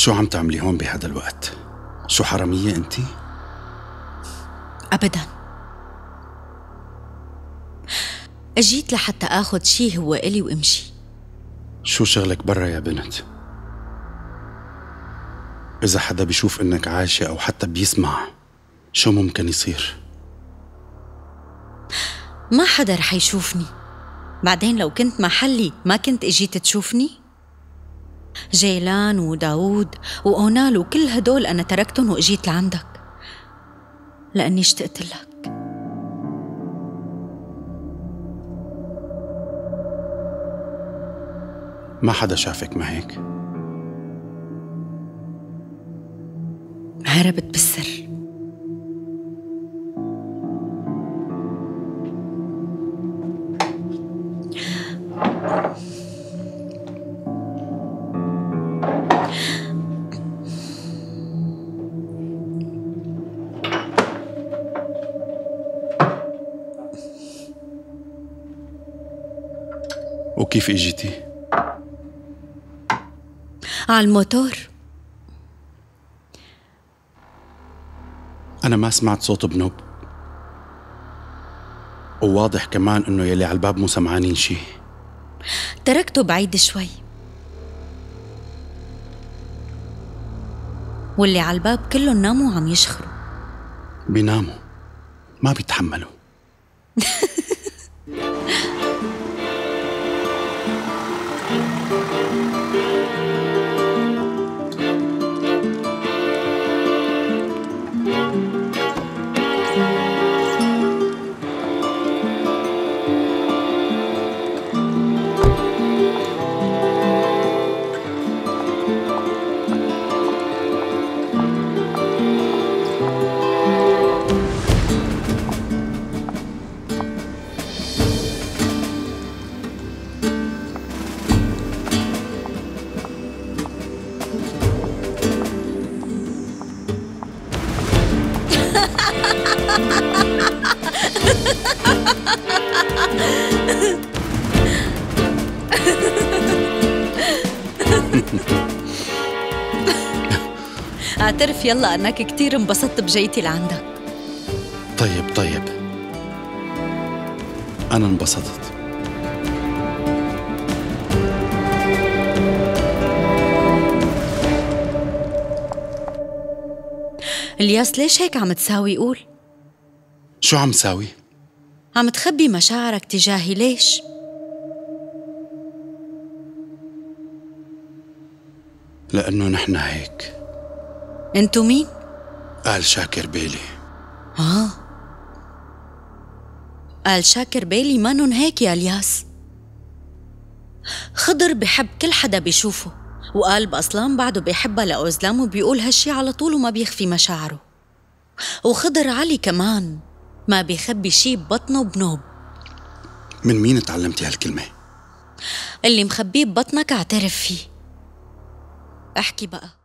شو عم تعملي هون بهذا الوقت؟ شو حرامية انتي؟ أبداً. أجيت لحتى آخذ شي هو إلي وأمشي. شو شغلك برا يا بنت؟ إذا حدا بيشوف إنك عايشة أو حتى بيسمع شو ممكن يصير؟ ما حدا رح يشوفني. بعدين لو كنت محلي ما كنت إجيت تشوفني؟ جيلان وداود وأونال وكل هدول أنا تركتهم وإجيت لعندك لأني اشتقت لك. ما حدا شافك ما هيك؟ هربت بالسر. وكيف اجيتي؟ على الموتور. أنا ما سمعت صوت بنوب، وواضح كمان إنه يلي على الباب مو سمعانين شي. تركته بعيد شوي، واللي على الباب كلهم ناموا وعم يشخروا. بيناموا ما بيتحملوا. اعترف يلا انك كتير انبسطت بجيتي لعندك. طيب انا انبسطت. إلياس ليش هيك عم تساوي؟ قول شو عم ساوي؟ عم تخبي مشاعرك تجاهي ليش؟ لأنه نحن هيك. انتو مين؟ آل شاكر بيلي. آل شاكر بيلي مانن هيك يا إلياس. خضر بحب كل حدا بيشوفه، وألب أصلان بعده بيحبها لأوزلام وبيقول هالشي على طول وما بيخفي مشاعره. وخضر علي كمان ما بيخبي شي ببطنه بنوب. من مين تعلمتي هالكلمة؟ اللي مخبيه ببطنك اعترف فيه. احكي بقى.